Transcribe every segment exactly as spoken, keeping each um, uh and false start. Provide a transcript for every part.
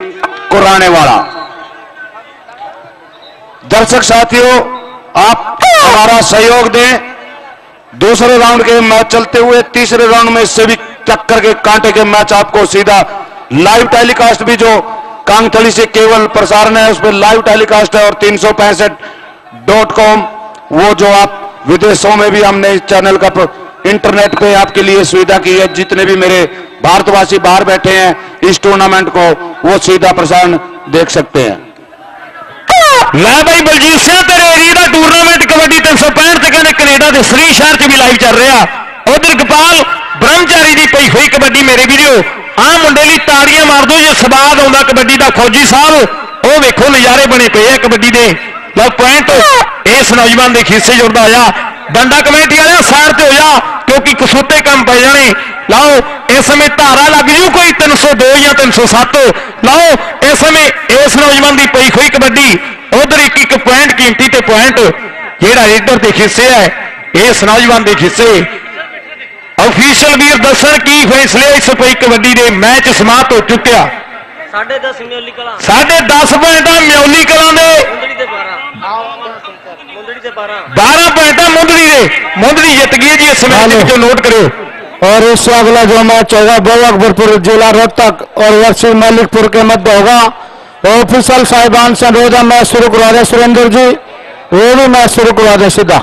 कुराने वाला। दर्शक साथियों, आप हमारा सहयोग दें। दूसरे राउंड के मैच चलते हुए तीसरे राउंड में इससे भी टक्कर के कांटे के मैच आपको सीधा लाइव टेलीकास्ट भी, जो कांगथली से केवल प्रसारण है उसमें लाइव टेलीकास्ट है, और तीन सौ पैंसठ डॉट कॉम वो जो आप विदेशों में भी हमने इस चैनल का इंटरनेट पे आपके लिए सुविधा की है। जितने भी मेरे भारतवासी बाहर बैठे हैं इस टूर्नामेंट को, वो सीधा प्रसारण देख सकते हैं। मैं भाई बलजीत सिंह तेरे एरिया का टूरनामेंट कबड्डी तीन सौ पैंसठ कहने कनेडा के श्री शहर च भी लाइव चल रहा। उधर गोपाल ब्रह्मचारी की पई हुई कबड्डी मेरे वीडियो आह मुंडे लिए ताड़ियां मार दो जो स्वाद आता कबड्डी का। फौजी साहब वो वेखो नजारे बने पे है कबड्डी के। लो पॉइंट इस नौजवान के खीसे जुड़ता होया बंदा कमेटी वाले सैर से होया क्योंकि कसूते कम पे जाने। लाओ इस समय धारा लग जू कोई तीन सौ दो या तीन सौ सत्त। लाओ इस समय इस नौजवान की पई हुई कबड्डी उधर एक एक पॉइंट कीमती ते पॉइंट जेड़ा इधर के हिस्से है इस नौजवान के हिस्से। ऑफिशियल वीर दस की फैसले इस पई कबड्डी के मैच समाप्त हो चुका। साढ़े दस म्योली कला साढ़े दस पॉइंट म्योली कला बारह पॉइंट मुंदड़ी दे मुंदड़ी जित गई जी इस मैच नोट करो। और इससे अगला जो मैच होगा बल्लभपुर जिला रोहतक और वर्षी मलिकपुर के मध्य होगा। ऑफिशियल साहिबान से रोजा मैच शुरू करवा दे सुरेंद्र जी, वो भी मैच शुरू करवा दे। सीधा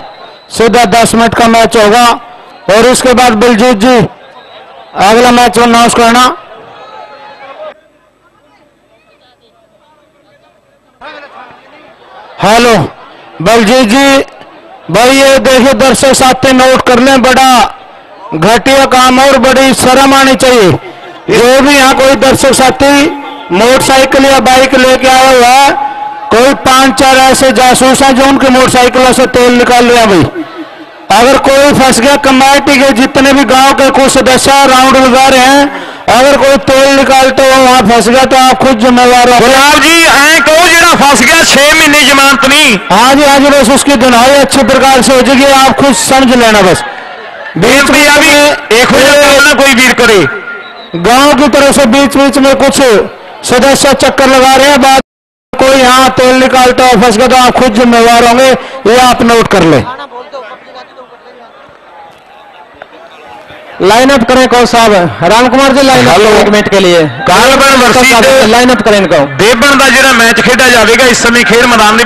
सीधा दस मिनट का मैच होगा और उसके बाद बलजीत जी अगला मैच अनाउंस करना। हेलो बलजीत जी भाई, ये देखिए दर्शक साथी नोट कर लें, बड़ा घटिया काम और बड़ी शर्म आनी चाहिए। ये भी यहाँ कोई दर्शक साथी मोटरसाइकिल या बाइक लेके आया हुआ है, कोई पांच चार ऐसे जासूस हैं जो उनके मोटरसाइकिलों से तेल निकाल लिया भाई। अगर कोई फंस गया, कमेटी के जितने भी गांव के कुछ सदस्य राउंड लगा रहे हैं, अगर कोई तेल निकालते हुए वहां फंस गया तो आप खुद जिम्मेवार हो। गुलाब जी ऐ कहो जरा फंस गया छह महीने जमानत नहीं। हाँ जी हाँ जी, बस उसकी दुनाई अच्छे प्रकार से हो जाएगी, आप खुद समझ लेना। बस बीच में कोई वीर करे गाँव की तरफ से बीच बीच में कुछ सदस्य चक्कर लगा रहे हैं, बाद कोई यहाँ तेल निकालता है फंस गया तो आप खुद जिम्मेवार होंगे, ये आप नोट कर ले। लाइनअप करें कौन साहब, राम कुमार जी लाइनअप मिनट के लिए लाइनअप करें। इनको देवबन का जो मैच खेला जाएगा इस समय खेल मैदान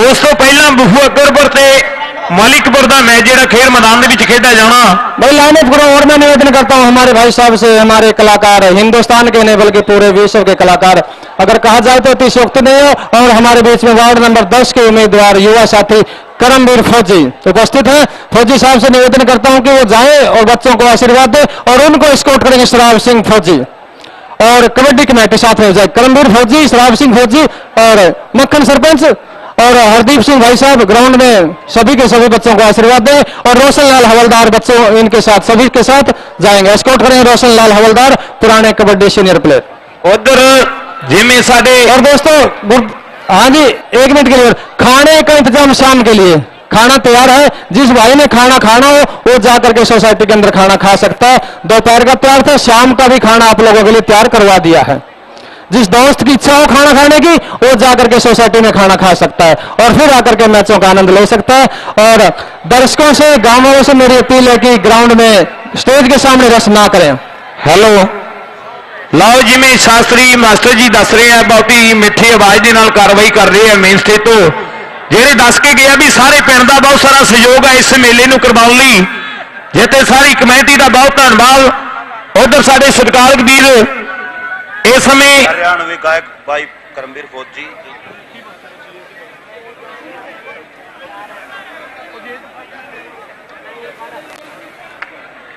उस तो पहला बहू अकबरपुर से मलिकपुर का मैच जरा खेल मैदान खेला जाना। भाई लाइनअप करो। और मैं निवेदन करता हूँ हमारे भाई साहब से, हमारे कलाकार हिंदुस्तान के नहीं बल्कि पूरे विश्व के कलाकार अगर कहा जाए तो अतिशयोक्ति नहीं हो। और हमारे बीच में वार्ड नंबर दस के उम्मीदवार युवा साथी करमवीर फौजी उपस्थित है। फौजी साहब से निवेदन करता हूँ कि वो जाए और बच्चों को आशीर्वाद दे और उनको स्कोर करेंगे शराब सिंह फौजी। और कबड्डी कमेटी साथ में हो जाए, करमवीर फौजी, शराब सिंह फौजी और मक्खन सरपंच और हरदीप सिंह भाई साहब ग्राउंड में सभी के सभी बच्चों को आशीर्वाद दें। और रोशन लाल हवलदार बच्चों इनके साथ सभी के साथ जाएंगे, एस्कॉर्ट करेंगे रोशन लाल हवलदार पुराने कबड्डी सीनियर प्लेयर। उधर जिम्मे साडे और दोस्तों हाँ जी एक मिनट के लिए खाने का इंतजाम शाम के लिए, खाना तैयार है, जिस भाई ने खाना खाना हो वो जाकर के सोसाइटी के अंदर खाना खा सकता है। दोपहर का तैयार था, शाम का भी खाना आप लोगों के लिए तैयार करवा दिया है। जिस दोस्त की इच्छा हो खाना खाने की वो जाकर के सोसाइटी में खाना खा सकता है और फिर आकर के मैचों का आनंद ले सकता है। और दर्शकों से गांव वालों से मेरी अपील है कि ग्राउंड में स्टेज के सामने रस ना करें। हेलो लाओ जी में शास्त्री मास्टर जी दस रहे हैं, बहुत ही मिठी आवाज के नाल कार्रवाई कर रहे हैं मेन स्टेज तो। जेड़े दस के गया भी सारे पिंड का बहुत सारा सहयोग है इस मेले को करवाने लई, जिते सारी कमेटी का बहुत धन्यवाद। उधर साढ़े सरकार वीर इस समय हरियाणवी गायक भाई करमवीर फौजी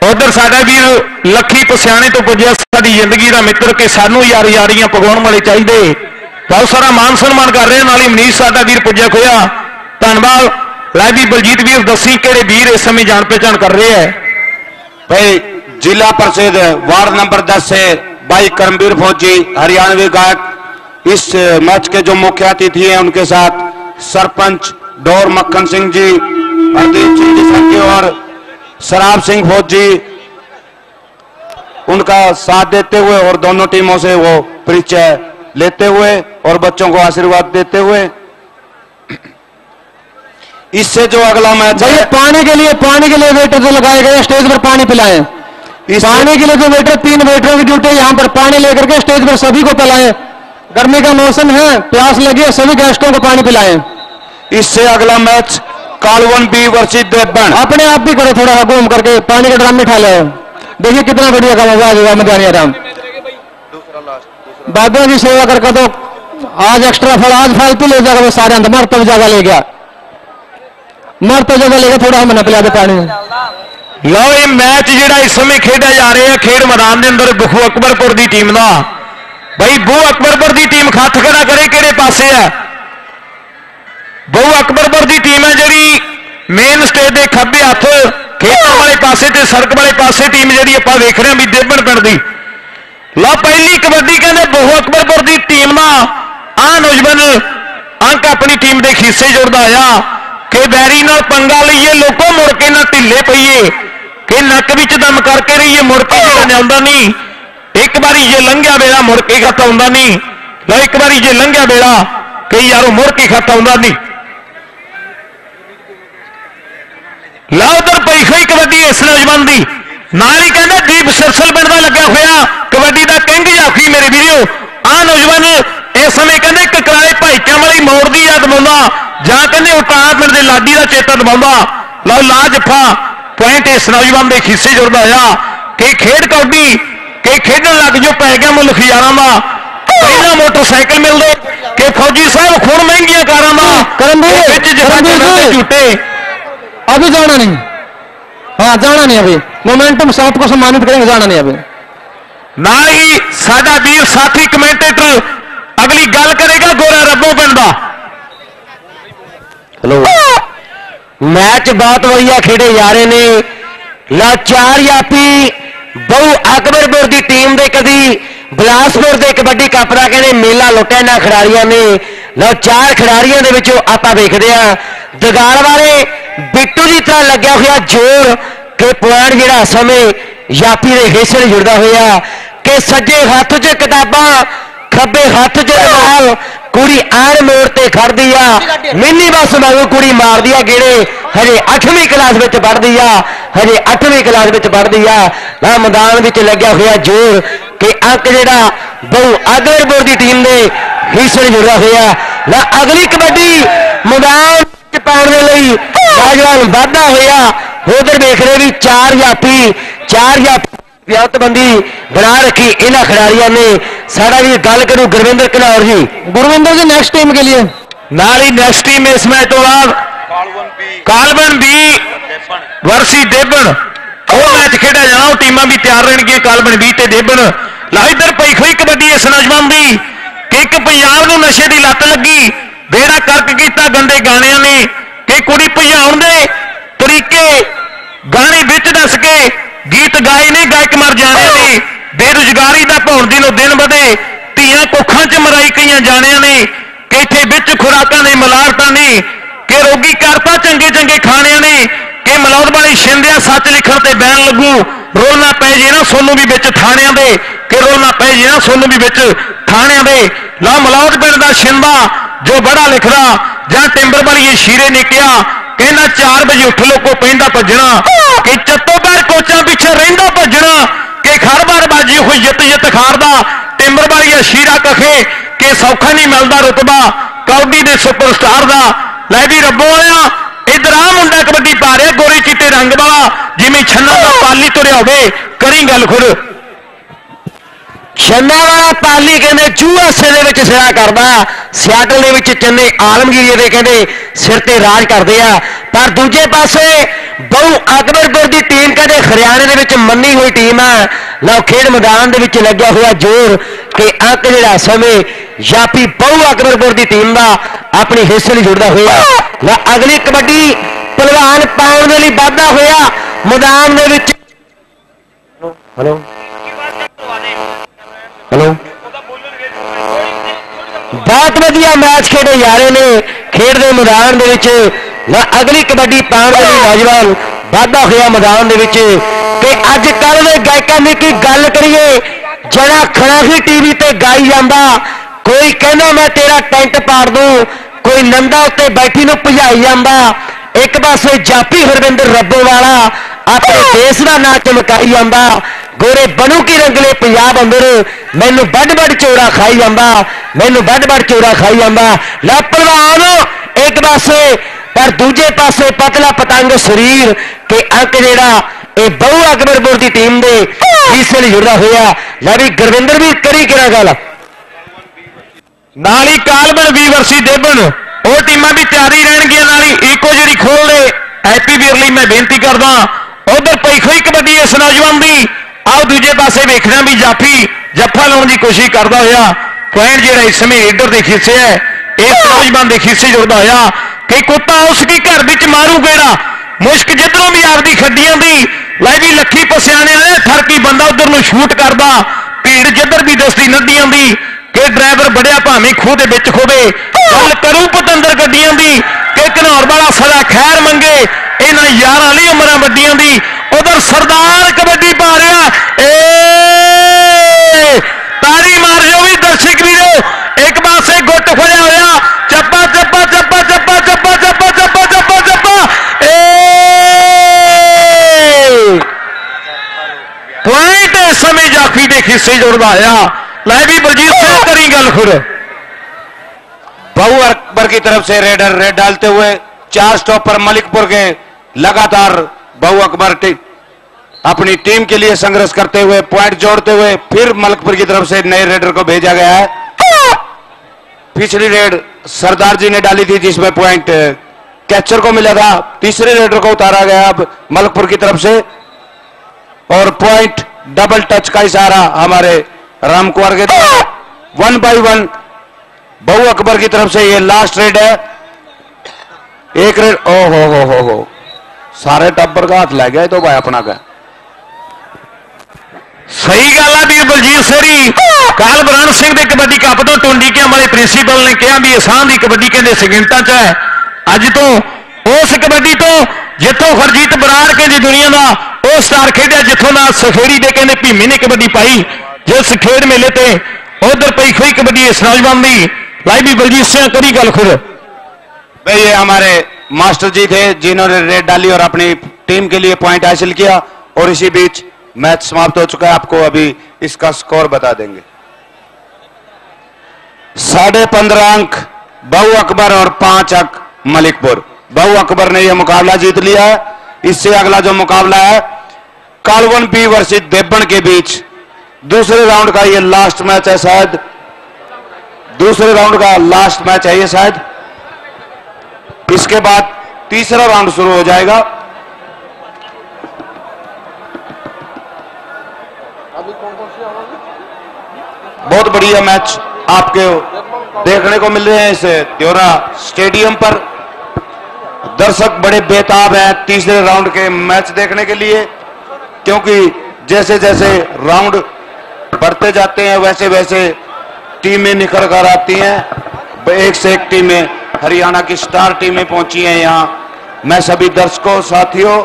उधर साडा वीर लखी पसियाने तो पुज्या साडी जिंदगी दा मित्र के सानू यार यारियां पगाउण वाले चाहिए। बहुत सारा मान सम्मान कर रहे हैं, नाल ही मनीष साडा वीर पुज्या खोया धन्यवाद। लै भी बलजीत वीर दसी किहड़े वीर इस समय जान पहचान कर रहे हैं। भाई जिला परिषद वार्ड नंबर दस से भाई करमवीर फौजी हरियाणवी गायक इस मैच के जो मुख्य अतिथि हैं उनके साथ सरपंच डोर मक्खन सिंह जी, हरदीप सिंह जी और शराब सिंह फौजी उनका साथ देते हुए और दोनों टीमों से वो परिचय लेते हुए और बच्चों को आशीर्वाद देते हुए इससे जो अगला मैच है। पानी के लिए पानी के लिए वेटर जो लगाए गए स्टेज पर पानी पिलाएं। इस पानी के लिए जो वेटर तीन वेटरों की ड्यूटी यहाँ पर पानी लेकर के स्टेज पर सभी को पिलाएं। गर्मी का मौसम है, प्यास लगी है, सभी गेस्टों को पानी पिलाएं। इससे अगला match Kalwan B versus Deoban. अपने आप भी करो थोड़ा घूम करके पानी के ड्राम में ठाले। देखिए कितना बढ़िया का मजा आएगा मजानिया राम। बाबा की सेवा करके तो आज एक्स्ट्रा फल आज फालतू ले जाकर वो सारे अंदर मरते जगह ले गया मरते जगह ले गया थोड़ा हम पिला दे पानी। लो ये मैच जिहड़ा इस समय खेड़ा जा रहा है खेड मैदान के अंदर बखू अकबरपुर की टीम का भाई बहू अकबरपुर की टीम खत खड़ा करे किहड़े पासे है। बहू अकबरपुर की टीम है जी मेन स्टेज के खब्बे हाथ खेतों वाले पासे ते सड़क वाले पासे टीम जी आप वेख रहे हैं भी देवण पिंड की। लो पहली कबड्डी कहते बहू अकबरपुर की टीम का आ नौजवान अंक अपनी टीम के खीसे जुड़ता आया कि बैरी नाल पंगा लीए लोगों मुड़ के ना ढिले पईए कि नक विच दम करके रहीए मुड़ के आता नहीं। एक बारी जे लंघिया बेड़ा मुड़ के खत आता नहीं। लो एक बारी जे लंघिया बेड़ा कई यारों मुड़ के खत आता नहीं। ला उधर पई हुई कबड्डी इस नौजवान की नाल ही कहना दीप सिरसल पिंड का लग्या होया कबड्डी का किंग जाफी मेरे वीरो आ नौजवान इस समय कहते ककराए भाईचा वाली मोड़ की याद दिवा जां कहते उठा पिंड के लाडी का चेता दिवा। लो ला जफा पॉइंट इस नौजवान के खिस्से जुड़ता होया कि खेड कबड्डी कि खेडन लग जो पै गया मुल्क यारा का पहला मोटरसाइकिल मिल दो कि फौजी साहब खून महंगिया कारा झूठे अभी जाना नहीं। हाँ जाना नहीं अभी मोमेंटम साहब को सम्मानित करेंगे जाना नहीं अभी। ना ही साडा वीर साथी कमेंटेटर अगली गल करेगा गोरा रब्बो पिंड दा। हेलो मैच बहुत बढ़िया खेडे जा रहे ने। ला चार यापी बहु अकबरपुर की टीम दे कदी बिलासपुर के कबड्डी कप का कहने मेला लुटिया इन्होंने खिडारियों ने। लो चार खिडारियों के विचों आपां वेखदे आ दगाड़ वाले बिट्टू की तरह लग्या हुआ जोर के पॉइंट जिहड़ा समय यापी के हिस्से जुड़ता हुआ कि सज्जे हाथ च किताबां खब्बे हाथ च नाल कुड़ी आन मोड़ ते खड़दी आ मिनी बस वांगू कुड़ी मारदी आ गेड़े हजे अठवीं क्लास में पढ़ती आ हजे अठवीं क्लास में पढ़ती आ मैदान में लग्या हुआ जोर कि अंक जिहड़ा बहु अकबरपुर की टीम के हिस्से जुड़ता हुआ। अगली कबड्डी मैदान पाने लई नौजवान वाधा होया उधर देख रहे भी चार यापी चार यापी व्यातबंदी बना रखी इन्होंने खिलाड़ियों ने। सारा भी गल करूं गुरविंदर कनौर जी गुरविंदर जी नेक्स्ट टीम के लिए नाल ही नेक्स्ट टीम इस मैच तो बाद कालवन बी वर्सी देवण वो मैच खेड़ा जाना टीम भी तैयार रहन कालवन बी ते देवण। ला इधर पई हुई कबड्डी इस नौजवान की एक पंजाब नूं नशे की लत लगी बेड़ा करक किया गंदे गाणिया ने कि कुड़ी भजाउण दे तरीके गाने विच दस के गीत गाए ने गायक मर जाने ने बेरोजगारी का भौण दिनों दिन वधे धीआं कुखां च मराई कई जाने ने कि इत्थे विच खुराकां ने मिलावटां ने कि रोगी करता चंगे चंगे खाने ने कि मिलाउण वाली शिंदिया सच लिखण ते बैन लगू रोना पै जे ना सोनू भी विच थाणियां दे कि रोना पै जे ना सोनू भी विच थाणियां दे। ला मलौट पिंड दा शिंदा जो बड़ा लिखदा जां टिंबर वाली शीरे ने कहा कहना चार बजे उठ लोगों पेंदा भजना कि चत्तोबार कोचा पिछे रहिंदा भजना कि हर बार बाजी हुई जित जित खारदा टिंबर वाली शीरा कखे कि सौखा नहीं मिलता रुतबा कबड्डी के सुपरस्टार का। लै भी रब्बो आया इधर आ मुंडा कबड्डी पा रहा गोरे चिट्टे रंग वाला जिमें छन्ना का पाली तुरिया होवे करी गल खुद छन्ना वाला पाली कहते यूएसए के सिरा करता सियाटल के चेन्नई आलमगीर के कहते सिर पर राज करते हैं पर दूजे पासे बहु अकबरपुर की टीम कहते हरियाणा के मनी हुई टीम है। लो खेड मैदान के लग्या हुआ जोर कि अंक जिहड़ा समय यापी बहु अकबरपुर की टीम का अपने हिस्से में जुड़ता हुआ। लो अगली कबड्डी पहलवान पाउण दे लई वाधा होया मैदान दे विच हेलो हेलो बहुत वधिया मैच खेडे जा रहे ने खेड के मैदान। अगली कबड्डी पाउण दे लई नौजवान वाधा होया मैदान के। अज कल गायकों की की गल करिए जड़ा खड़ा ही टीवी ते गाई जाता, कोई कहना मैं तेरा टेंट पाड़ दूं, कोई नंदा उत्ते बैठी नूं भजाई जाता। एक पासे जापी हरविंदर रब्बोवाला अपने देश का नां चमकाई जाता, गोरे बनू की रंगले पंजाब अंदर मैनू बढ़ बढ़ चोरा खाई जाता, मैनू बढ़ बढ़ चोरा खाई जाता। ला पहलवान एक पासे, पर दूजे पासे पतला पतंग शरीर के अंक जेड़ा बहु अकबरपुर की टीम दे हिस्से जुड़दा होया। ला भी गुरविंदर भी करी किना गल नाली कालबन वीवरसी देबन और टीमां भी तैयारी रहणगियां, नाली ईको जिहड़ी खोल दे हैप्पी वीरली मैं बेनती करदा। उधर पई खोई कबड्डी इस नौजवान दी आओ दूजे पासे वेखना भी जाफी जफा लाने की कोशिश करता हुआ पॉइंट जो इस समय लीडर के खिस्से है इस नौजवान के खिस्से जुड़ता हुआ कि कुत्ता उसकी घर में मारू गेड़ा मुश्क जिधरों भी आपकी खड्डियां दी लाई भी लखी पसियाने आया थरकी बंदा उधर में शूट करता, भीड़ जिधर भी दसती नदियां दी कि ड्राइवर बड़िया भावें खूह के बिच खोवे। गल करूं पतंदर गड्डियां दी कि घनौर वाला सदा खैर मंगे इन्होंने यार वाली उम्र वड्डियां दी। उधर सरदार कबड्डी पा रहा ए तारी मार जो भी दर्शक भी रो। एक पासे गुट खोया होया चप्पा चप्पा चप्पा चप्पा चप्पा चप्पा चप्पा चप्पा चप्पा ए पॉइंट समय जाफी के खिस्से जोड़दा आया। लै भी बलजीत सिंह करी गल खुद बहु अकबर की तरफ से रेडर रेड डालते हुए चार स्टॉप पर मलिकपुर के लगातार बहु अकबर टी, अपनी टीम के लिए संघर्ष करते हुए पॉइंट जोड़ते हुए फिर मलिकपुर की तरफ से नए रेडर को भेजा गया है। पिछली रेड सरदार जी ने डाली थी जिसमें पॉइंट कैचर को मिला था, तीसरे रेडर को उतारा गया अब मलिकपुर की तरफ से और पॉइंट डबल टच का इशारा हमारे राम कुंवर के तरफ। वन बाई वन बहु अकबर की तरफ से ये लास्ट रेड है। एक रेड ओ हो हो हो हो सारे टब्बर का हाथ लै गया तो भाई अपना का सही गल है। वीर बलजीत सेरी काल बरण सिंह के कबड्डी कप तो टोंडीकिया वाले प्रिंसीपल ने कहा भी असां की कबड्डी कहते सगिंता च है, अज तो उस कबड्डी तो जितों हरजीत बराड़ कहते दुनिया का वह स्टार खेडिया जितों ना सखेड़ी के कहते भीमी ने कबड्डी पाई जिस खेड मेले ते उधर पई खोई कबड्डी इस नौजवान की। लाई भी बलजीत सिंह करी गल खुद भाई ये हमारे मास्टर जी थे जिन्होंने रेड डाली और अपनी टीम के लिए पॉइंट हासिल किया और इसी बीच मैच समाप्त हो चुका है। आपको अभी इसका स्कोर बता देंगे। साढ़े पंद्रह अंक बहु अकबर और पांच अंक मलिकपुर। बहु अकबर ने यह मुकाबला जीत लिया है। इससे अगला जो मुकाबला है कालवन बी वर्सेस देबन के बीच दूसरे राउंड का यह लास्ट मैच है, शायद दूसरे राउंड का लास्ट मैच है ये शायद। इसके बाद तीसरा राउंड शुरू हो जाएगा। बहुत बढ़िया मैच आपके देखने को मिल रहे हैं इस त्योरा स्टेडियम पर। दर्शक बड़े बेताब हैं तीसरे राउंड के मैच देखने के लिए, क्योंकि जैसे जैसे राउंड बढ़ते जाते हैं वैसे वैसे टीमें निखर कर आती हैं। एक से एक टीमें हरियाणा की स्टार टीमें पहुंची हैं यहाँ। मैं सभी दर्शकों साथियों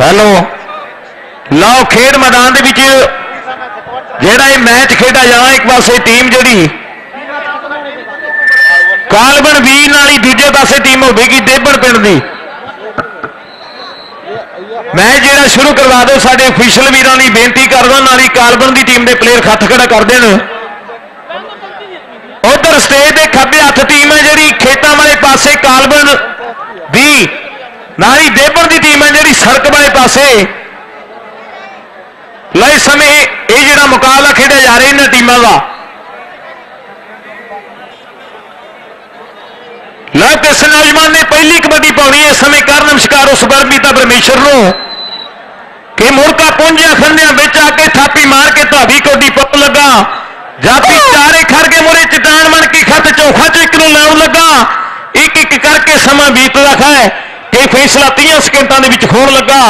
हेलो लो खेड मैदान के बीच जेड़ा ये मैच खेडा जाए। एक पासे टीम जी कालबन वी नाली दूजे पासे टीम होगी देबन पिंड की। मैच जो शुरू करवा दो साडे ऑफिशियल वीरों की बेनती कर दो, नाली कालबन की टीम के प्लेयर खत्त खड़ा कर देन। उधर स्टेज के खब्बे हथ टीम है जी खेतों वाले पासे कालबन वी, नाली देबन की टीम है जी सड़क वाले पासे। लो इस समय ये जो मुकाबला खेड़ा जा रहा इन्होंने टीमों का। लो किस नौजवान ने पहली कबड्डी पानी इस समय कर नमस्कार उस बरमीता परमेश्वर कि मुड़का पुंजा खंडिया बिच आके थापी मार के धावी कोडी पप लगा जापी चारे खड़ के मुरे चटान बन के खत चौखा चेक नूं लाउण लगा। एक एक करके समा बीत रखा है कि फैसला तीस सेकंडों के विच खोण लगा,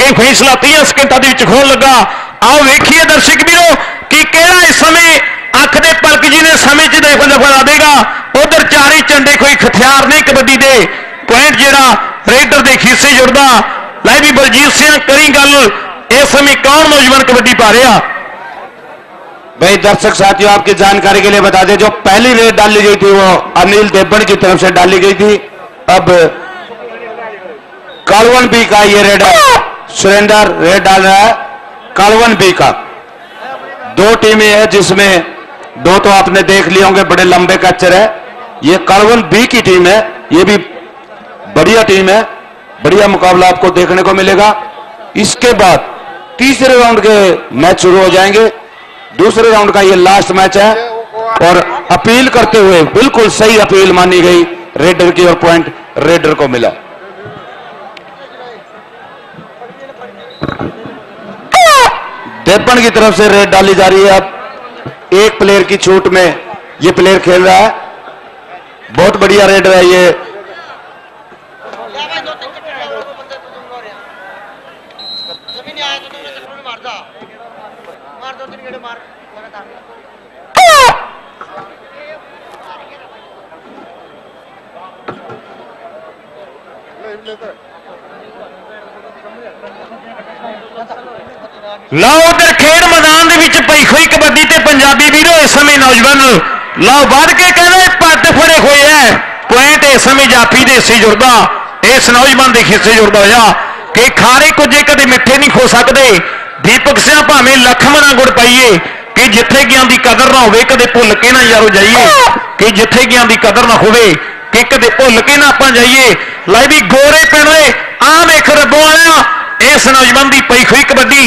कि फैसला तीस सेकंडों के विच खोण लगा। आओ वेखिए दर्शक वीरो कि केड़ा इस समय अख दे पलक जी ने समय च दफा देगा। उधर चारे झंडे कोई खथियार ने कबड्डी दे पॉइंट जिहड़ा रेडर के खीसे जुड़दा। लै भी बलजीत सिंह करी गल, इस समय कौन नौजवान कबड्डी पा रहा? भाई दर्शक साथियों आपकी जानकारी के लिए बता दें, जो पहली रेड डाली गई थी वो अनिल देवबन की तरफ से डाली गई थी। अब कालवन बी का ये रेड है, सुरेंद्र रेड डाल रहा है कालवन बी का। दो टीमें हैं जिसमें दो तो आपने देख लिए होंगे, बड़े लंबे कैचर है। ये कालवन बी की टीम है, ये भी बढ़िया टीम है, बढ़िया मुकाबला आपको देखने को मिलेगा। इसके बाद तीसरे राउंड के मैच शुरू हो जाएंगे। दूसरे राउंड का ये लास्ट मैच है और अपील करते हुए बिल्कुल सही अपील मानी गई रेडर की और पॉइंट रेडर को मिला। देवबन की तरफ से रेड डाली जा रही है। अब एक प्लेयर की छूट में ये प्लेयर खेल रहा है, बहुत बढ़िया रेडर है ये। लाओ उधर खेड मैदान पई हुई कबड्डी ते पंजाबी वीरों, इस समय नौजवान लाओ बढ़ के कहना पत्त फड़े हुए है। पॉइंट इस समय जाफी दे हिस्से जुड़दा, इस नौजवान के हिस्से जुड़दा होया कि खारे को जे कदे मिठे नहीं खो सकते। दीपक सिंह भावें लखमणा गुड़ पाइए कि जिथे गियां दी कदर ना होवे, कदे भुल के ना यारो जाइए कि जिथे गियां दी कदर ना होवे, कि कदे भुल के ना आपां जाइए। लाई भी गोरे पिंडे आम एक रबो आया इस नौजवान की पई हुई कबड्डी।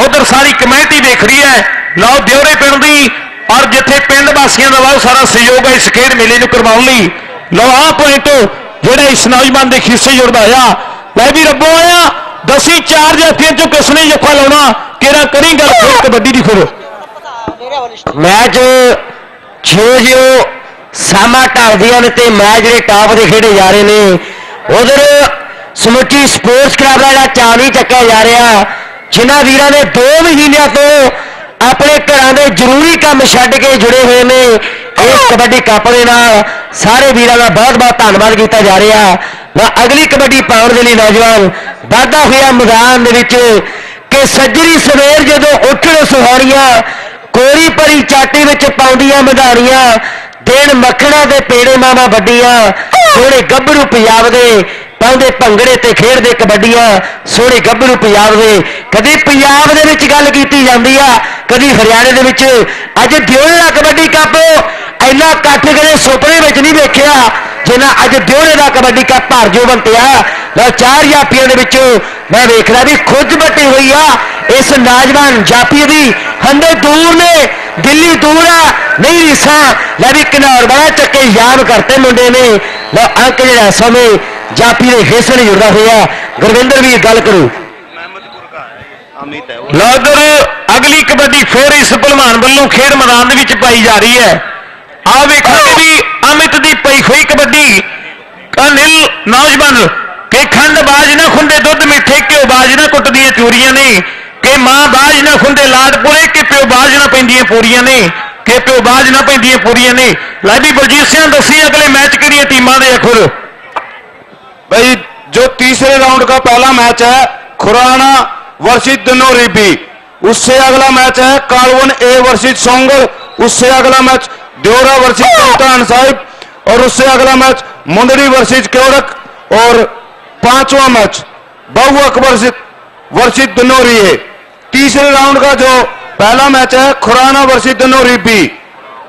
उधर सारी कमेटी देख रही है लाओ दियोरे पिंड की, और जिथे पिंड वासियों का बहुत सारा सहयोग है इस खेड मेले को करवाने लाओ। आ पॉइंट जेड़ा इस नौजवान के खिस्से जुड़दा आया। मैं भी रबो आया दसी चार जफिया चो किसने जफा लाना केरा करी गल फिर कबड्डी की फिर मैच छे जो सामा ढालदियां ने मैच जो टॉप से खेडे जा रहे हैं। उधर समुची स्पोर्ट्स क्लब का चावी चक्या जा रहा, जिन्होंने वीरों ने दो महीनों तो अपने घर के जरूरी काम छड्ड के जुड़े हुए हैं इस कबड्डी कप के नाल। सारे वीरों का बहुत बहुत धन्यवाद किया जा रहा। मैं अगली कबड्डी पाउण दे लई नौजवान वाधा हुआ मैदान के सज्जरी सवेर जो उठण सुहारियां कोरी भरी चाटी में पाउंदियां मधारियां दिन मखणा के पेड़े मावा वड्डियां सोहणे गभरू पंजाब दे पाउंदे भंगड़े ते खेडदे कबड्डियां सोहणे गभरू पंजाब दे। कभी पंजाब दे विच गल कीती जांदी आ, कभी हरियाणे दे विच। अज दियोहरा कबड्डी कप इन्ना इकट्ठ कदे सुपने विच नहीं वेखिया जिन्ना अज दियोहरे दा कबड्डी कप भर जो बनतिया। चार जाफिया दे विचों मैं वेखदा भी खुद बटी हुई आ इस नौजवान जाफी दी। हंदे दूर ने दिल्ली दूर आ नहीं रीसा लै भी किनार वाला चक्के याद करते मुंडे ने। लो अंक जिहड़ा समय जाफी के हिस्से नहीं जुड़ता हुआ। गुरविंदर भी गल करो लो उधर अगली कबड्डी फिर इस भलवान वालों खेड मैदान पाई जा रही है। आ वेखा भी अमित की पई हुई कबड्डी अनिल नौजवान के खंड बाज ना खुंदे दुध मिठे घ्यो बाज ना कुट दिया चूरिया ने के मां बाज ना खुंदे लाड पोले के प्यो बाज ना पैंदियां पूरिया ने के प्यो बाज ना पैंदियां पूरिया ने। लै भी बलजीत सिंह दसी अगले मैच किहड़ियां टीमां दे खुर? भाई जो तीसरे राउंड का पहला मैच है खुराना वर्सेस दनोरीबी, उससे अगला मैच है कालवन ए वर्सेस सोंगल, उससे अगला मैच देओरा वर्सेस कप्तान साहिब और उससे अगला मैच मुंदड़ी वर्सेस क्योरक और पांचवा मैच बहु अकबर वर्सेस दनोरी है। तीसरे राउंड का जो पहला मैच है खुराना वर्सेस दनोरीबी,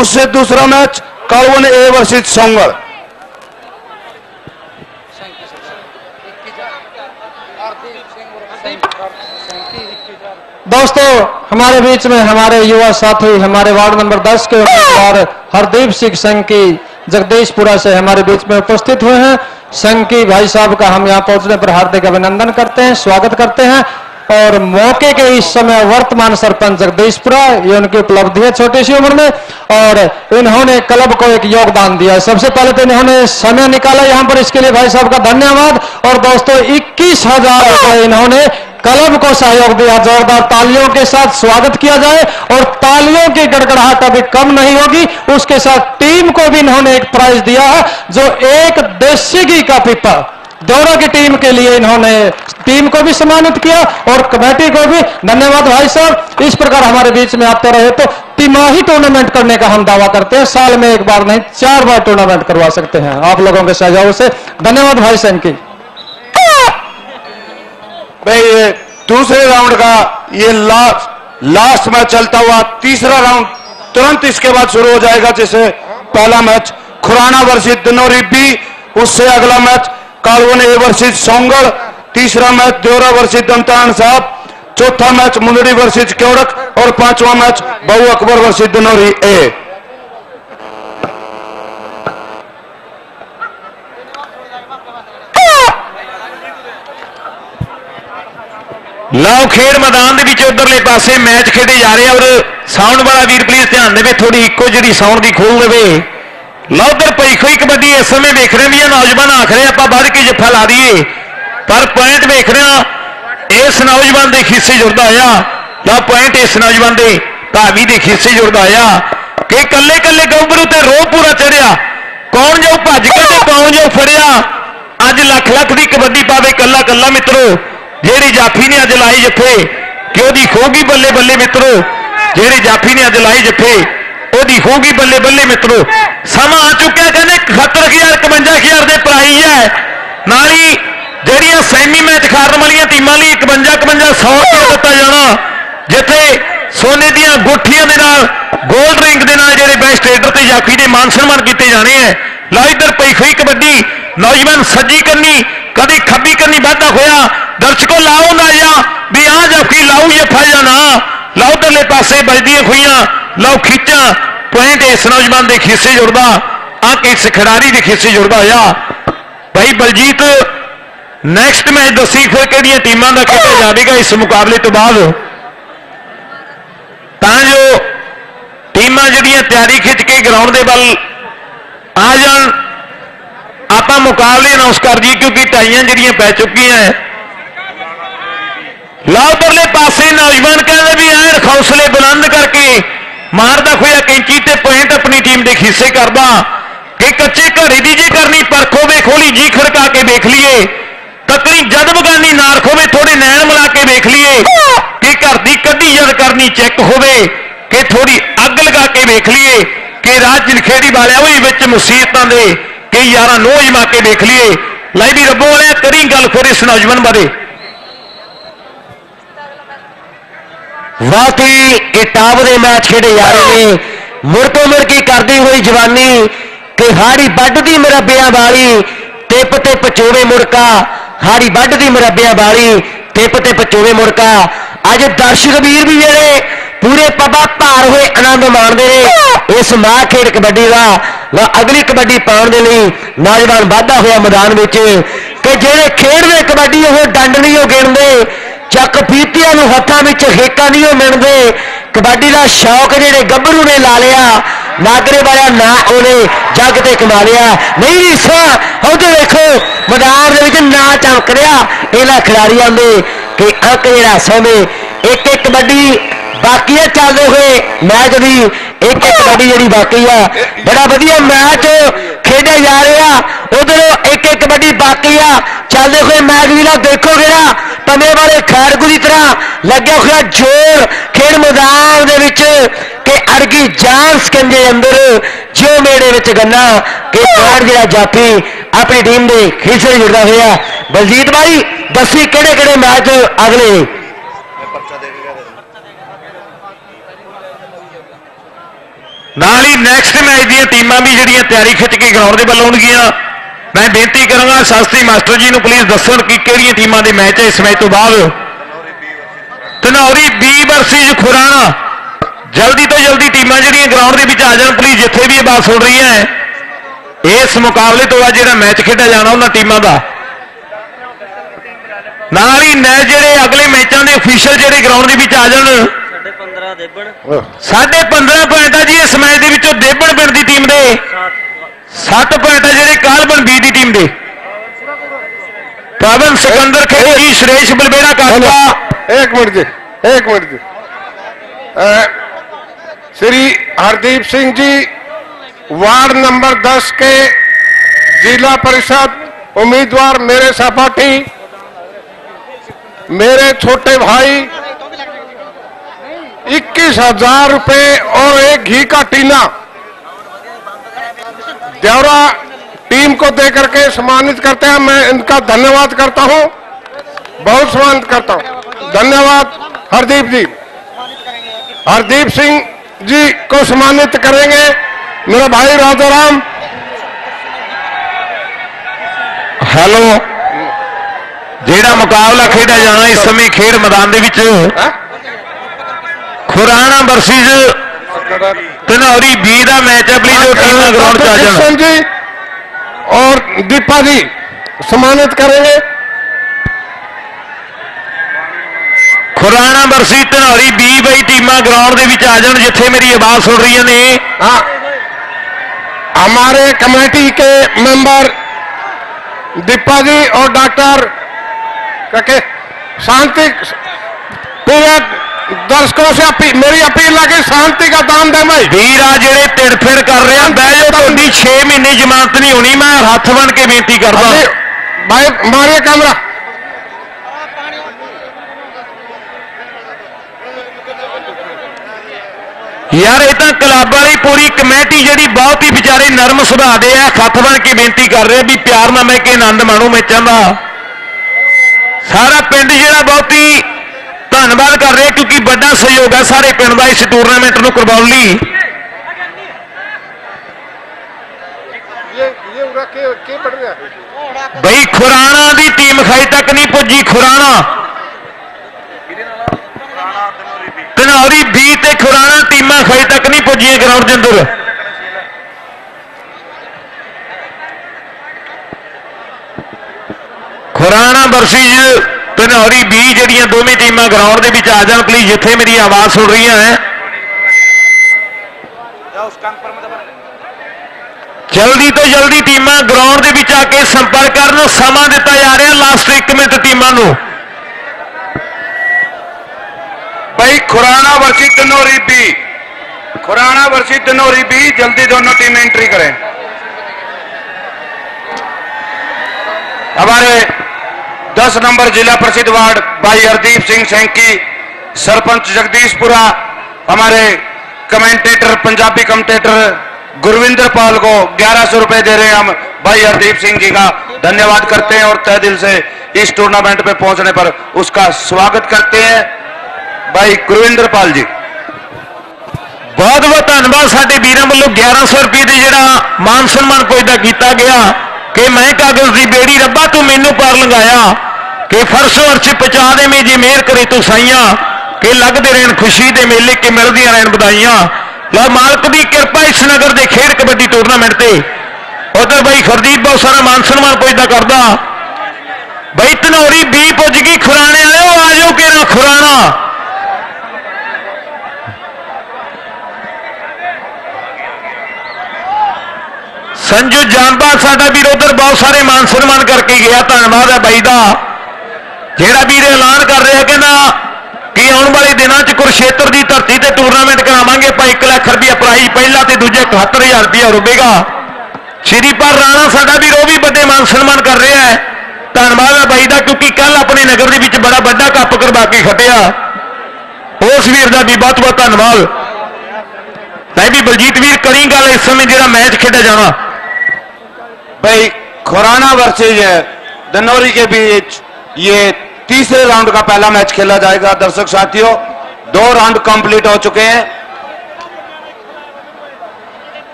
उससे दूसरा मैच कालवन ए वर्सेस सोंगल। दोस्तों हमारे बीच में हमारे युवा साथी हमारे वार्ड नंबर दस के उम्मीदवार हरदीप सिंह संकी जगदीशपुरा से हमारे बीच में उपस्थित हुए हैं। संकी भाई साहब का हम यहाँ पहुंचने पर हार्दिक अभिनंदन करते हैं, स्वागत करते हैं। और मौके के इस समय वर्तमान सरपंच जगदीशपुरा, ये उनकी उपलब्धि है छोटी सी उम्र में और इन्होंने क्लब को एक योगदान दिया। सबसे पहले तो इन्होंने समय निकाला यहाँ पर, इसके लिए भाई साहब का धन्यवाद। और दोस्तों इक्कीस हजार रुपये इन्होंने क्लब को सहयोग दिया। जोरदार तालियों के साथ स्वागत किया जाए और तालियों की गड़गड़ाहट अभी कम नहीं होगी। उसके साथ टीम को भी इन्होंने एक प्राइज दिया है जो एक देसी घी का पीपा देओरा की टीम के लिए इन्होंने टीम को भी सम्मानित किया और कमेटी को भी। धन्यवाद भाई साहब, इस प्रकार हमारे बीच में आते रहे तो तिमाही टूर्नामेंट करने का हम दावा करते हैं। साल में एक बार नहीं चार बार टूर्नामेंट करवा सकते हैं आप लोगों के सहयोग से। धन्यवाद भाई साहब की। भाई दूसरे राउंड का ये लास्ट लास्ट मैच चलता हुआ तीसरा राउंड तुरंत इसके बाद शुरू हो जाएगा, जिसे पहला match Khurana versus Dinauri B, उससे अगला मैच कालवने वर्सेस सोंगड़, तीसरा मैच देओरा वर्सेस दमतान साहब, चौथा मैच मुंदड़ी वर्सेस क्योड़क और पांचवा मैच बहु अकबर वर्सेस दिनौरी ए। लाओ खेड मैदान के बीच उधरले पासे मैच खेडे जा रहे और साउंड वाला वीर प्लीज ध्यान देवे, थोड़ी इको जी साउंड की खोल देवे। लो उधर पई खोई कबड्डी इस समय देख रहे भी नौजवान आख रहे आप बढ़ के जफा ला दिए पर पॉइंट देख रहे इस नौजवान के खिस्से जुड़ता आया ला पॉइंट इस नौजवान के भावी के खिस्से जुड़ता आया कि कले कले गौबरू ते रोह पूरा चढ़िया कौन जाओ भज के ते कौन जाओ फड़िया। अज लख लख की कबड्डी पावे कला कला मित्रो, जेड़ी जाफी ने अज लाई जफे कि ओदी खोगी बल्ले बल्ले मित्रो, जेड़ी जाफी ने अज लाई जफे ओदी खोगी बल्ले बल्ले मित्रो। समा आ चुका कहने सत्तर हजार इकवंजा हजार के प्राइज है, नाली जड़िया सैमी मैच हारन वाली टीमों लिए इकवंजा इकवंजा सौ रुपया दिता जाना, जिथे सोने दिया गुठिया के नाल गोल्ड रिंग के नाल जेडे बेस्ट रेडर ते जाफी ने मान सम्मान किए जाने हैं। लो इधर पई खोई कबड्डी नौजवान सज्जी करनी कभी खब्बी करनी वाधा होया। दर्शकों लाओ ना या भी आ जाफी लाओ जफा या ना लाओ धरले पासे बजदियां खोइया लो खींचा पॉइंट इस नौजवान के खिस्से जुड़वा आ किस खिडारी के खिस्से जुड़वा होया। भाई बलजीत नैक्सट मैच दसी फिर कि टीम का खेला जाएगा इस मुकाबले तो बाद जो टीम तैयारी खिंच के ग्राउंड के बल आ जान। आप मुकाबले अनाउंस कर दिए क्योंकि टाइयां जड़ियां पै चुकी हैं। लाओ परले पासे नौजवान कहते भी ऐन हौसले बुलंद करके मारदा खोया कैंची ते पॉइंट अपनी टीम के खिस्से करदा कि कच्चे घड़ी की जी करनी पर खोवे खोली जी खड़का के देख लीए तकनी जद बगानी नार खोवे थोड़े नैन मिला के देख लीए कि घर की कड्डी जद करनी चेक होवे कि थोड़ी अग लगा के देख लीए कि राज खेड़ी वाले वही विच मुसीबतों के कि यारा नो जमा के देख लीए। लाई भी रबो वाले करी गल फिर इस नौजवान बारे। वाकई इटावरे मैच खेडे जा रहे हैं, मुड़को मुड़की करती हुई जवानी कि हाड़ी बढ़ती मुरब्बिया वाली टिप टिप चोवे मुड़का, हाड़ी बढ़ती मुरब्बिया वाली टिप टिप चोवे मुड़का। अज दर्शक वीर भी जेड़े पूरे पबा भार हुए आनंद माणते हैं इस मां खेड कबड्डी का। व अगली कबड्डी पाने के लिए नौजवान वाधा हुआ मैदान में कि जेड़े खेडते कबड्डी वो डंड नहीं हो गिणते, चक पीतिया हथा में हेका नहीं हो मिलते। कबड्डी का शौक जेडे गभरू ने ला लिया नागरे वाला ना उन्हें जग ते कमा लिया नहीं रीसा उधर देखो मैदान ना चमक रहा इन्होंने खिलाड़ियों ने कि अंक जरा समय एक एक कबड्डी बाकी है चलते हुए मैच भी एक एक कबड्डी जी बाकी है। बड़ा वधिया मैच खेडा जा रहा, उधर एक एक कबड्डी बाकी है चलते हुए मैच भी ना देखो गिरा पमे वाले खैरगू की तरह लगे हुआ जोर खेड मैदान के अड़गी जान सकंजे अंदर जो मेड़े में गन्ना के कार जरा जाफी अपनी टीम के खिसे जुड़ता हुआ। बलजीत भाई दसी किहड़े किहड़े मैच अगले? नाल ही नैक्सट मैच दी टीमां भी जिहड़ियां तैयारी खिंच के ग्राउंड के बल आउणगियां। मैं बेनती करूंगा शास्त्री मास्टर जी को प्लीज दसन कि किहड़ियां टीमां दे मैच है इस मैच तो बाद। धनौरी बी वर्सेस खुराना, जल्दी तो जल्दी टीमां जिहड़ियां ग्राउंड दे विच आ जाण प्लीज, जिथे भी बात सुन रही है इस मुकाबले तो बाद जिहड़ा मैच खेडा जाना उन्हां टीमां दा। नाल ही मैच जिहड़े अगले मैचों के ऑफिशियल जिहड़े ग्राउंड दे विच आ जाण। साढ़े पंद्रह पॉइंट है जी इस मैच दे विचों देबण पिंड की टीम दे, सत्त पॉइंट है जेडे कालबन बी की टीम दे। काबिल सिकंदर के तीस रेस बलबेड़ा का एक मिनट जी, एक मिनट जी। श्री हरदीप सिंह जी वार्ड नंबर दस के जिला परिषद उम्मीदवार मेरे सहपाठी, मेरे छोटे भाई, इक्कीस हजार रुपये और एक घी का टीना देवरा टीम को दे करके सम्मानित करते हैं। मैं इनका धन्यवाद करता हूं, बहुत सम्मानित करता हूं। धन्यवाद हरदीप जी। हरदीप सिंह जी को सम्मानित करेंगे मेरा भाई राजाराम। हेलो, जेड़ा मुकाबला खेड़ा जाना इस समय खेड़ मैदान खुराना वर्सेस तनौरी बी का मैच है। प्लीज जी और दीपा जी सम्मानित करेंगे। खुराना वर्सेस तनौरी बी बई टीमा ग्राउंड आ जान जिथे मेरी आवाज सुन रही ने। हाँ, हमारे कमेटी के मेंबर दीपा जी और डॉक्टर शांति पूरे दर्शकों से अपील, मेरी अपील है कि शांति का दान दे। भाई वीरा जेड़े तिड़फिड़ कर रहे हैं बह जाओ, तो छह महीने जमानत नहीं होनी। मैं हाथ बन के बेनती करता हूं भाई, मारिए कैमरा। यार ये तो क्लब वाली पूरी कमेटी जी बहुत ही बेचारे नरम सुभा दे है, हथ बन के बेनती कर रहे हैं भी प्यार ना मैं के आनंद माणो। मैं चाहता सारा पिंड जो बहुत ही धन्यवाद कर रहे क्योंकि बड़ा सहयोग है सारे पिंड का इस टूरनामेंट को करवाने लिए। बई खुराना की टीम खाई तक नहीं पुजी। खुराना तनौरी बी ते खुराना टीम खाई तक नहीं पुजी ग्राउंड के अंदर। खुराना वर्सेस तनौरी बी जड़ियां दोवें टीमां ग्राउंड के आ जान प्लीज, जिथे मेरी आवाज सुन रही है। जल्दी तो जल्दी टीमां ग्राउंड के आके संपर्क करन। समा दिता जा रहा लास्ट एक मिनट टीमां नूं। भाई Khurana versus Tanauri B, Khurana versus Tanauri B, जल्दी दोनों टीम एंट्री करें। हमारे दस नंबर जिला प्रसिद्ध वार्ड भाई हरदीप सिंह सैंकी, सरपंच जगदीशपुरा, हमारे कमेंटेटर पंजाबी कमेंटेटर गुरविंदर पाल को ग्यारह सौ रुपए दे रहे हैं हम। भाई हरदीप सिंह जी का धन्यवाद करते हैं और तहे दिल से इस टूर्नामेंट में पहुंचने पर उसका स्वागत करते हैं। भाई गुरविंदर पाल जी बहुत बहुत धन्यवाद। साडे वीरां वल्लों ग्यारह सौ रुपए का जिहड़ा मान सम्मान पुजदा किया गया कि मैं कागज की बेड़ी रब्बा तू मैनू पार लगाया कि फर्श वर्ष पचा दे में जी मेहर करे तू साइया कि लगते रहन खुशी के मेले के मिलदियां रहन बधाइयां। लो मालक की कृपा इस नगर के खेड कबड्डी टूरनामेंट से। उधर बई हरदीप बहुत सारा मान सम्मान पुजदा करदा। बई तनौरी बी पुज गई। खुराने वाले आ जाओ कि ना खुराना संजू जानबा साडा वीर उधर बहुत सारे मान सम्मान करके गया। धन्यवाद है बाई का जिहड़ा वीर ऐलान कर रहा कि ना कि आने वाले दिनों कुरुक्षेत्र की धरती से टूरनामेंट करावांगे। भाई एक लाख रुपया प्राइज पहला तो दूजे इकहत्तर हज़ार रुपया रोवेगा। श्री पर राणा साडा वीर वो भी बड़े मान सम्मान कर रहा है। धन्यवाद है बाई का क्योंकि कल अपने नगर के बड़ा वाला कप करवा के खटिया उस वीर का भी बहुत बहुत धन्यवाद। मैं भी बलजीत वीर करी गल इस समय जो मैच खेडा जाना। भाई खुराना वर्सेज तनौरी के बीच ये तीसरे राउंड का पहला मैच खेला जाएगा। दर्शक साथियों दो राउंड कंप्लीट हो चुके हैं,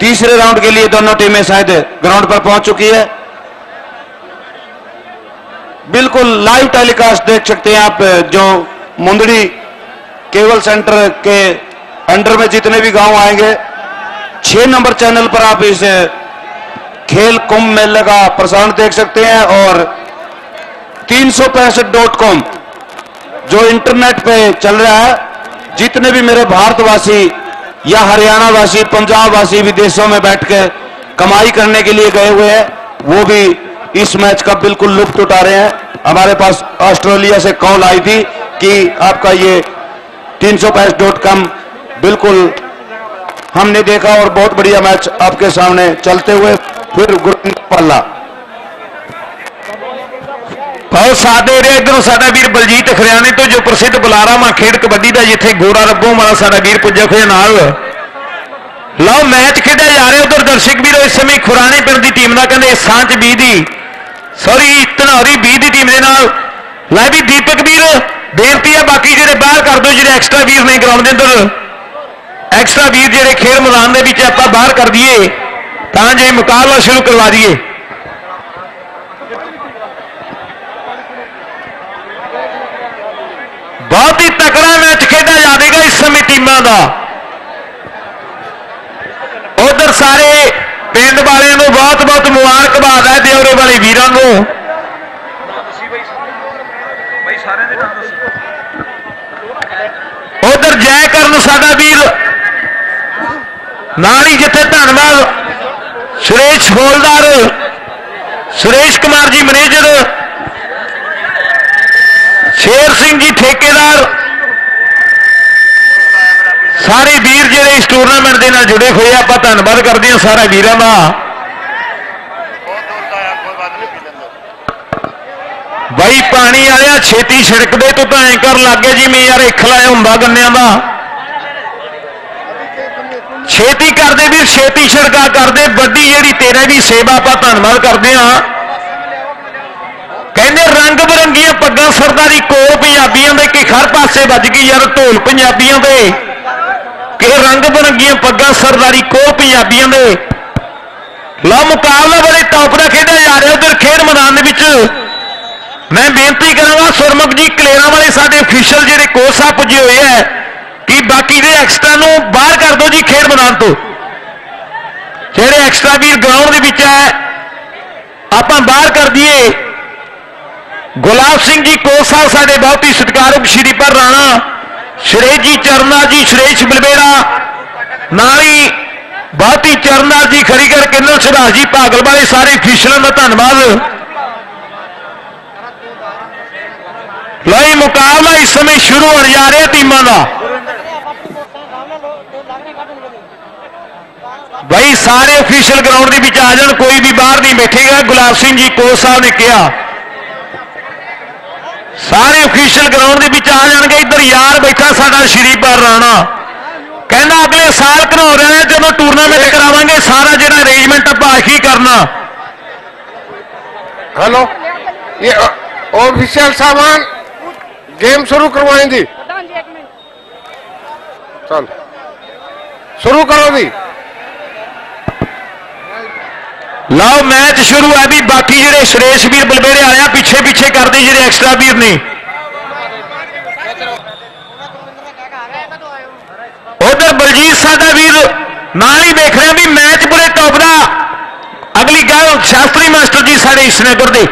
तीसरे राउंड के लिए दोनों टीमें शायद ग्राउंड पर पहुंच चुकी है। बिल्कुल लाइव टेलीकास्ट देख सकते हैं आप जो मुंदड़ी केबल सेंटर के अंडर में जितने भी गांव आएंगे। छह नंबर चैनल पर आप इस खेल कुंभ मेले का प्रसारण देख सकते हैं और तीन सौ पैंसठ डॉट कॉम जो इंटरनेट पे चल रहा है। जितने भी मेरे भारतवासी या हरियाणा वासी, पंजाब वासी विदेशों में बैठ के कमाई करने के लिए गए हुए हैं वो भी इस मैच का बिल्कुल लुफ्त उठा रहे हैं। हमारे पास ऑस्ट्रेलिया से कॉल आई थी कि आपका ये तीन सौ पैंसठ डॉट कॉम बिल्कुल हमने देखा और बहुत बढ़िया मैच आपके सामने चलते हुए। फिर गुरु पल्ला बहुत सादे इधरों साडा वीर बलजीत हरियाणे तो जो प्रसिद्ध बुलारा मां खेड कबड्डी का जिथे गोरा रब्बो मां साडा वीर पुज्या खड़े नाल लो मैच खेडा जा रहे। उधर दर्शक वीरों इस समय खुराने पिंड की टीम का कहते सांच बी दी सॉरी धनौरी बी की टीम के नाल ला भी दीपक वीर बेनती है बाकी जो बाहर कर दो जो एक्स्ट्रा वीर ने ग्राउंड के अंदर एक्स्ट्रा वीर जो खेल मैदान के आप बाहर कर दिए तो मुकाबला शुरू करवा दिए। बहुत ही तकड़ा मैच खेला जाएगा इस समय टीमों का। उधर सारे पिंड वालों को बहुत बहुत मुबारकबाद है देवरे वाले वीरों को। उधर जय करन साडा वीर नाल ही जिथे धन्यवाद सुरेश फौलदार सुरेश कुमार जी मैनेजर शेर सिंह जी ठेकेदार सारे वीर जिहड़े इस टूरनामेंट दे नाल जुड़े हुए आपां धन्नवाद करदे हां सारे वीरां दा। बई पानी आया छेती छिड़क दे तू तो ऐं कर लग गया जिवें यार इखला हुंदा गन्नियां दा छेती कर दे भी छेती छिड़का कर दे बड्डी जिहड़ी तेरे दी सेवा आपां धन्नवाद करदे हां। कहंदे रंग बिरंगियां पग्गां सरदारी कोल पंजाबियां दे कि हर पासे वज गई यार ढोल पंजाबियां दे कि रंग बिरंगियां पग्गां सरदारी कोल पंजाबियां दे। लो मुकाबला बड़े टॉप दा खेडिया जा रहा। उधर खेड मैदान दे विच मैं बेनती करूंगा सुरमुख जी कलेरा वाले साडे ऑफिशियल जिहड़े कोच साहब पुजे हुए हैं कि बाकी दे एक्स्ट्रा नू बाहर कर दो जी खेड मैदान तो जिहड़े एक्स्ट्रा वीर ग्राउंड दे विच है आपां बाहर कर दिए। गुलाब सिंह जी कोच साहब साडे बहुत ही सत्कारयोग श्रीपर राणा सुरेश जी चरणा जी सुरेश बलबेड़ा नाली बहुत ही चरणा जी खरीगर किन्नर सुभाष जी भागल वाले सारे ऑफिशियलों का धन्यवाद। लाई मुकाबला इस समय शुरू हो जा रहा टीमों का। भाई सारे ऑफिशियल ग्राउंड के बीच आ जान कोई भी बाहर नहीं बैठेगा। गुलाब सिंह जी कोच साहब ने कहा सारे ऑफिशियल ग्राउंड के बीच आ जाएंगे। इधर यार बैठा साडा श्रीपर राणा कहना अगले साल घना रहा है जब टूरनामेंट करावांगे सारा जिहड़ा अरेंजमेंट आपां आखी करना। हेलो ये ऑफिशियल सामान गेम शुरू करवाएं दी चल शुरू करो दी लाओ मैच शुरू है भी। बाकी जिहड़े सुरेश वीर बलबेड़े आया पिछे पिछे करते जिहड़े एक्स्ट्रा वीर ने। उधर बलजीत साडा वीर नाल ही देख रहे भी मैच पूरे टॉप दा। अगली गल शास्त्री मास्टर जी साडे श्रीनगर दे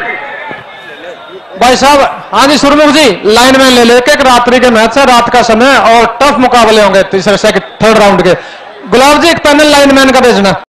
भाई साहब हाँ जी सुरमुख जी लाइन में ले लेके एक रात्रि के मैच है रात का समय और टफ मुकाबले होंगे तीसरे सेकंड थर्ड राउंड के। गुलाब जी एक पैनल लाइन मैन का भेजना।